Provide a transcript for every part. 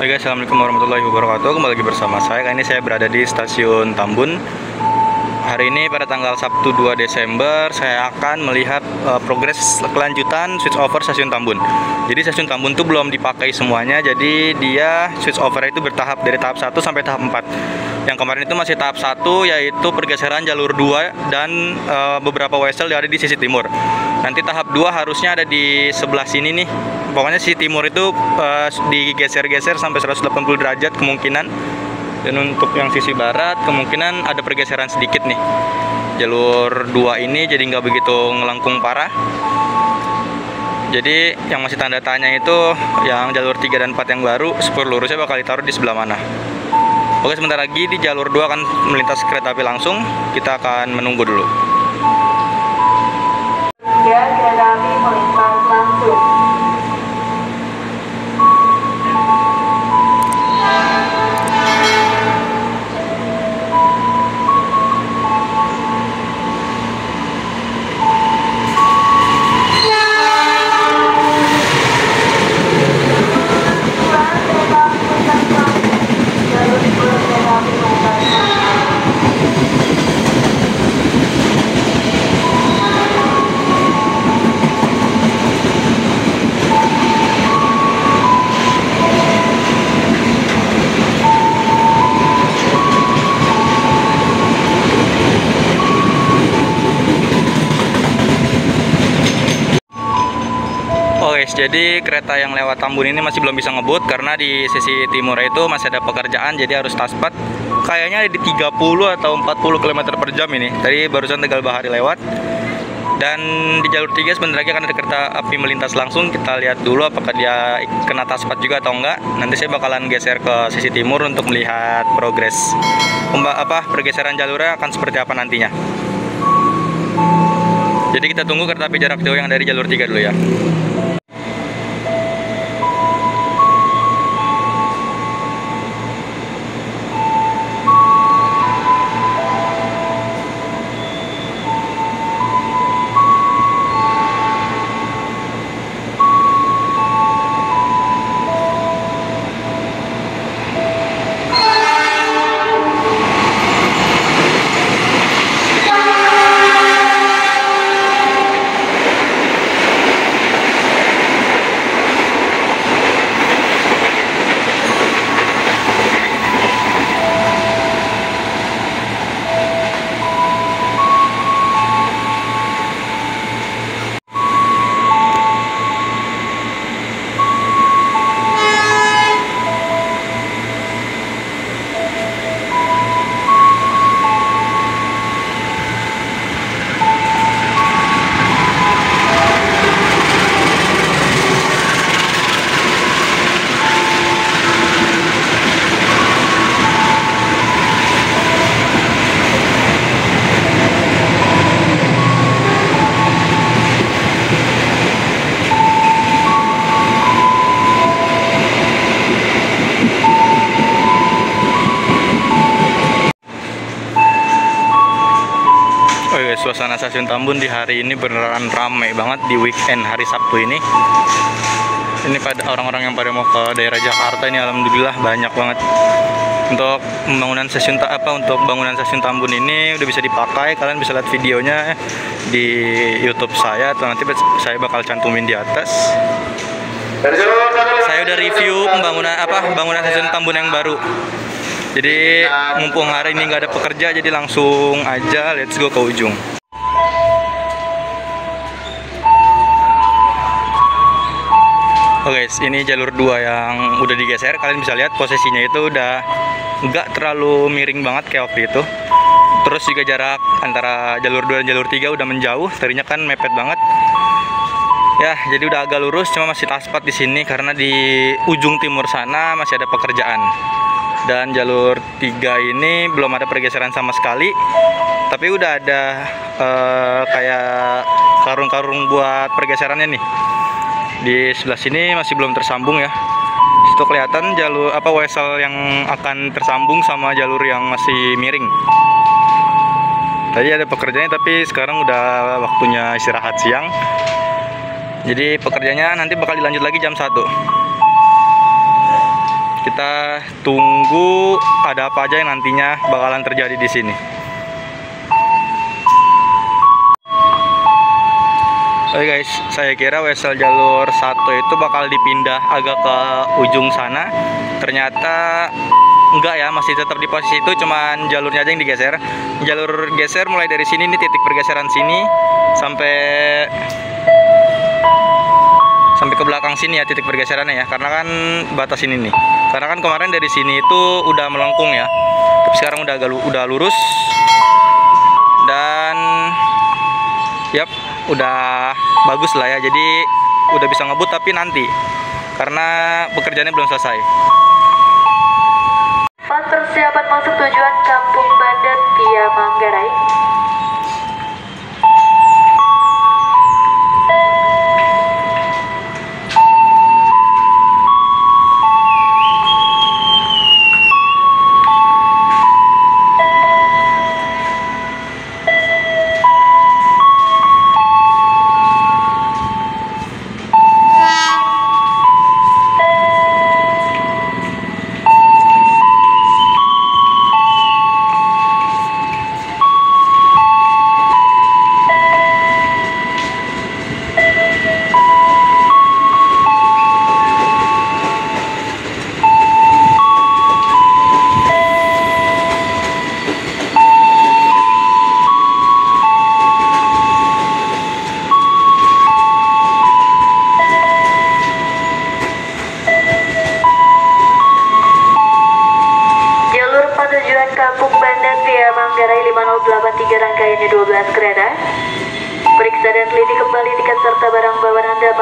Oke guys, assalamualaikum warahmatullahi wabarakatuh. Kembali lagi bersama saya. Kali ini saya berada di Stasiun Tambun. Hari ini pada tanggal Sabtu 2 Desember saya akan melihat progres kelanjutan switch over Stasiun Tambun. Jadi Stasiun Tambun itu belum dipakai semuanya. Jadi dia switch over itu bertahap dari tahap 1 sampai tahap 4. Yang kemarin itu masih tahap 1, yaitu pergeseran jalur 2 dan beberapa wesel yang ada di sisi timur. Nanti tahap 2 harusnya ada di sebelah sini nih. Pokoknya si timur itu digeser-geser sampai 180 derajat kemungkinan. Dan untuk yang sisi barat kemungkinan ada pergeseran sedikit nih. Jalur 2 ini jadi nggak begitu ngelengkung parah. Jadi yang masih tanda tanya itu yang jalur 3 dan 4 yang baru, spur lurusnya bakal ditaruh di sebelah mana. Oke, sebentar lagi di jalur 2 akan melintas kereta api langsung. Kita akan menunggu dulu. Ya, kereta api melintas langsung. Jadi kereta yang lewat Tambun ini masih belum bisa ngebut karena di sisi timur itu masih ada pekerjaan, jadi harus taspat. Kayaknya ada di 30 atau 40 km/jam ini. Tadi barusan Tegal Bahari lewat. Dan di jalur 3 sebentar lagi akan ada kereta api melintas langsung. Kita lihat dulu apakah dia kena taspat juga atau enggak. Nanti saya bakalan geser ke sisi timur untuk melihat progres pergeseran jalurnya akan seperti apa nantinya. Jadi kita tunggu kereta api jarak jauh yang dari jalur 3 dulu ya. Suasana Stasiun Tambun di hari ini beneran ramai banget di weekend hari Sabtu ini. Ini pada orang-orang yang pada mau ke daerah Jakarta ini alhamdulillah banyak banget. Untuk pembangunan stasiun bangunan Stasiun Tambun ini udah bisa dipakai. Kalian bisa lihat videonya di YouTube saya atau nanti saya bakal cantumin di atas. Saya udah review bangunan Stasiun Tambun yang baru. Jadi mumpung hari ini nggak ada pekerja, jadi langsung aja let's go ke ujung. Oke, ini jalur 2 yang udah digeser. Kalian bisa lihat posisinya itu udah nggak terlalu miring banget kayak waktu itu. Terus juga jarak antara jalur 2 dan jalur 3 udah menjauh. Tadinya kan mepet banget. Ya, jadi udah agak lurus, cuma masih taspat di sini karena di ujung timur sana masih ada pekerjaan. Dan jalur 3 ini belum ada pergeseran sama sekali, tapi udah ada kayak karung-karung buat pergeserannya nih. Di sebelah sini masih belum tersambung ya. Itu kelihatan jalur wesel yang akan tersambung sama jalur yang masih miring. Tadi ada pekerjanya, tapi sekarang udah waktunya istirahat siang. Jadi pekerjanya nanti bakal dilanjut lagi jam 1. Kita tunggu ada apa aja yang nantinya bakalan terjadi di sini. Oke guys, saya kira wesel jalur 1 itu bakal dipindah agak ke ujung sana. Ternyata enggak ya, masih tetap di posisi itu, cuman jalurnya aja yang digeser. Jalur geser mulai dari sini, ini titik pergeseran sini sampai ke belakang sini ya titik pergeserannya ya, karena kan batas ini nih. Karena kan kemarin dari sini itu udah melengkung ya. Tapi sekarang udah lurus. Dan yap, udah bagus lah ya, jadi udah bisa ngebut, tapi nanti karena pekerjaannya belum selesai. Pas persiapan masuk tujuan Kampung Bandan via Manggarai.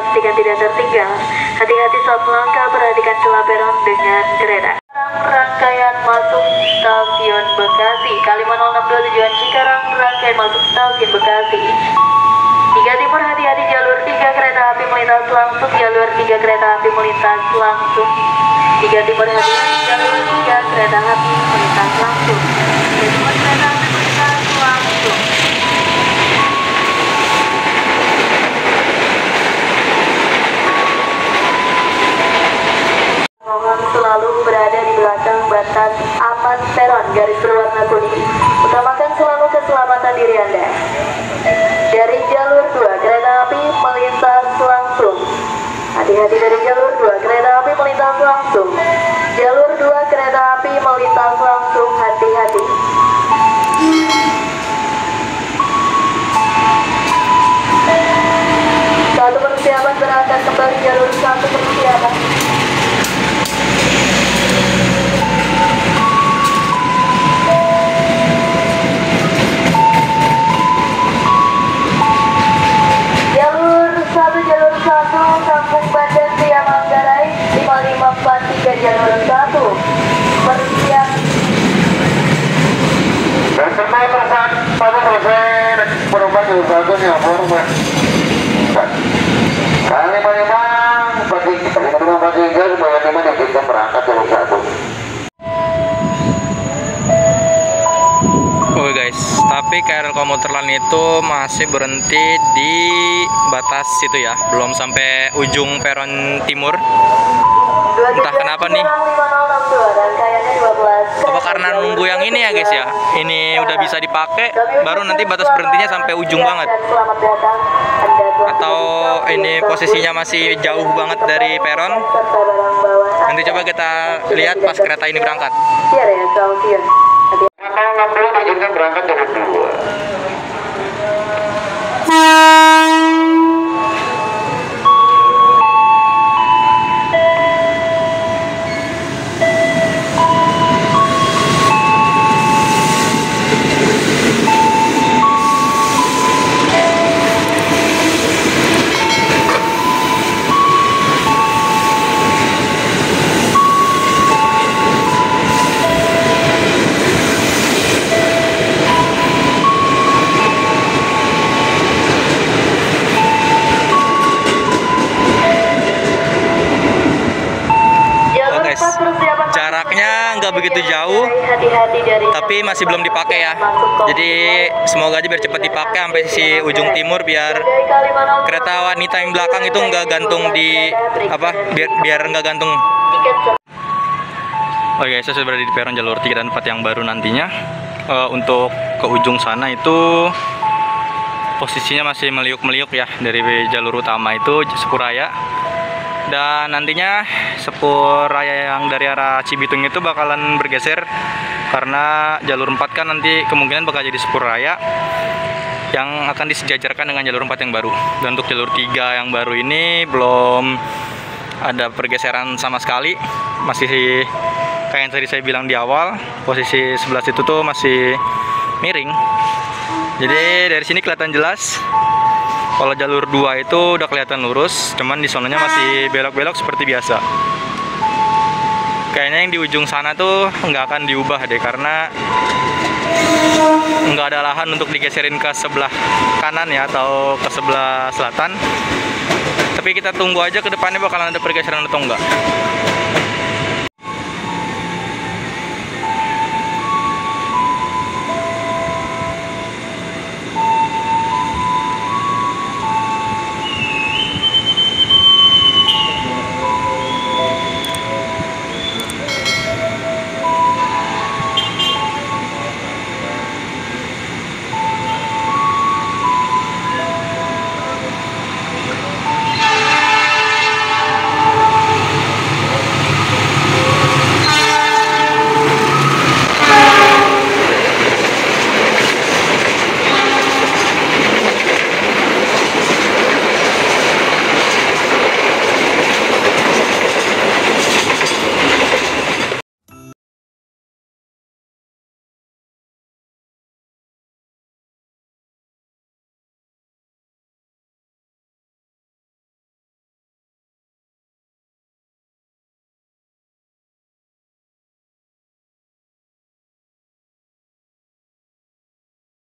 Pastikan tidak tertinggal. Hati-hati saat melangkah, perhatikan celah peron dengan kereta. Rangkaian masuk Stasiun Bekasi. Kalimantan 62 tujuan Cikarang, rangkaian masuk Stasiun Bekasi. 3 Timur, hati-hati jalur 3 kereta api melintas langsung. Jalur 3 kereta api melintas langsung. 3 Timur, hati-hati jalur 3 kereta api melintas langsung. 3 Timur, kereta api melintas langsung. Selalu berada di belakang batas aman peron garis berwarna kuning. Utamakan selalu keselamatan diri Anda. Dari jalur 2 kereta api melintas langsung. Hati-hati dari jalur 2 kereta api melintas langsung. Jalur 2 kereta api melintas langsung, hati-hati. Satu persiapan berangkat kembali jalur 1 persiapan. Kampung Bandan via Manggarai 5543 jalur 1 bersiap. Dan sampai perasaan pada selesai perubahan yang bagus yang format. Kali memang bagi kita yang berangkat jalur 1. Oke guys, tapi KRL komuter lain itu masih berhenti di batas situ ya, belum sampai ujung peron timur. Entah kenapa nih, apa karena nunggu yang ini ya guys ya, ini udah bisa dipakai baru nanti batas berhentinya sampai ujung banget, atau ini posisinya masih jauh banget dari peron. Nanti coba kita lihat pas kereta ini berangkat. Berangkat dari begitu jauh, tapi masih belum dipakai ya. Jadi semoga aja biar cepat dipakai sampai si ujung timur, biar kereta wanita yang belakang itu nggak gantung di apa, biar nggak gantung. Oke, saya sudah berada di peron jalur 3 dan 4 yang baru nantinya. Untuk ke ujung sana itu posisinya masih meliuk-meliuk ya, dari jalur utama itu Sepuraya. Dan nantinya Sepuraya yang dari arah Cibitung itu bakalan bergeser, karena jalur 4 kan nanti kemungkinan bakal jadi Sepuraya yang akan disejajarkan dengan jalur 4 yang baru. Dan untuk jalur 3 yang baru ini belum ada pergeseran sama sekali, masih kayak yang tadi saya bilang di awal, posisi sebelah situ tuh masih miring. Jadi dari sini kelihatan jelas kalau jalur 2 itu udah kelihatan lurus, cuman di sononya masih belok-belok seperti biasa. Kayaknya yang di ujung sana tuh nggak akan diubah deh, karena nggak ada lahan untuk digeserin ke sebelah kanan ya, atau ke sebelah selatan. Tapi kita tunggu aja ke depannya bakalan ada pergeseran atau enggak.